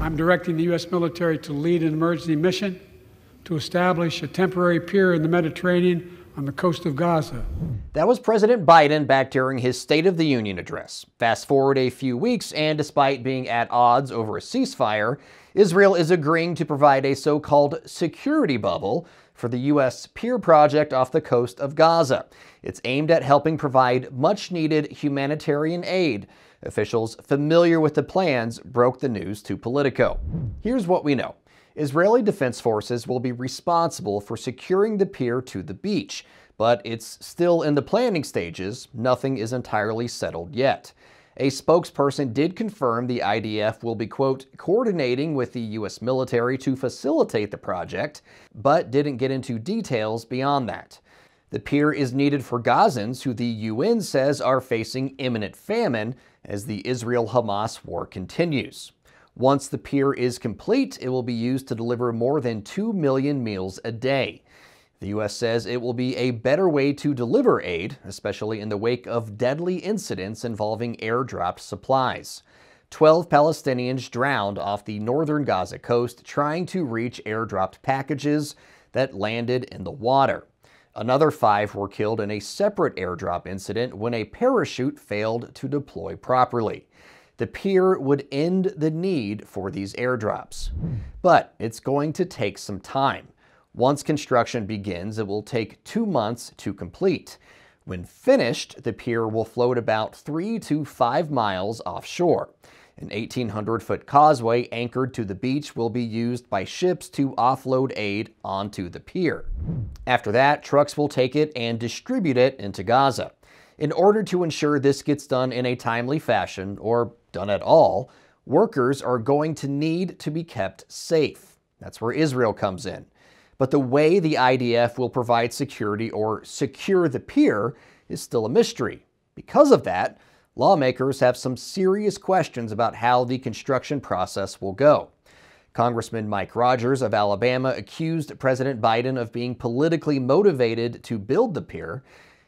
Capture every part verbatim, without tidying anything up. I'm directing the U S military to lead an emergency mission to establish a temporary pier in the Mediterranean on the coast of Gaza. That was President Biden back during his State of the Union address. Fast forward a few weeks, and despite being at odds over a ceasefire, Israel is agreeing to provide a so-called security bubble for the U S pier project off the coast of Gaza. It's aimed at helping provide much-needed humanitarian aid. Officials familiar with the plans broke the news to Politico. Here's what we know. Israeli Defense Forces will be responsible for securing the pier to the beach, but it's still in the planning stages. Nothing is entirely settled yet. A spokesperson did confirm the I D F will be, quote, coordinating with the U S military to facilitate the project, but didn't get into details beyond that. The pier is needed for Gazans who the U N says are facing imminent famine as the Israel-Hamas war continues. Once the pier is complete, it will be used to deliver more than two million meals a day. The U S says it will be a better way to deliver aid, especially in the wake of deadly incidents involving airdropped supplies. Twelve Palestinians drowned off the northern Gaza coast trying to reach airdropped packages that landed in the water. Another five were killed in a separate airdrop incident when a parachute failed to deploy properly. The pier would end the need for these airdrops. But it's going to take some time. Once construction begins, it will take two months to complete. When finished, the pier will float about three to five miles offshore. An eighteen hundred foot causeway anchored to the beach will be used by ships to offload aid onto the pier. After that, trucks will take it and distribute it into Gaza. In order to ensure this gets done in a timely fashion, or done at all, workers are going to need to be kept safe. That's where Israel comes in. But the way the I D F will provide security or secure the pier is still a mystery. Because of that, lawmakers have some serious questions about how the construction process will go. Congressman Mike Rogers of Alabama accused President Biden of being politically motivated to build the pier.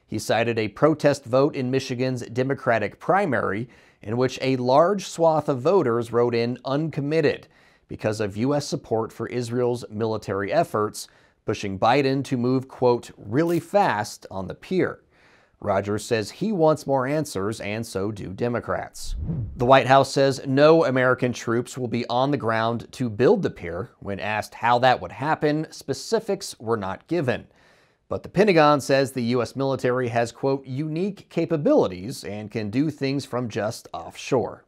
He cited a protest vote in Michigan's Democratic primary in which a large swath of voters wrote in uncommitted because of U S support for Israel's military efforts, pushing Biden to move, quote, really fast on the pier. Rogers says he wants more answers, and so do Democrats. The White House says no American troops will be on the ground to build the pier. When asked how that would happen, specifics were not given. But the Pentagon says the U S military has, quote, unique capabilities and can do things from just offshore.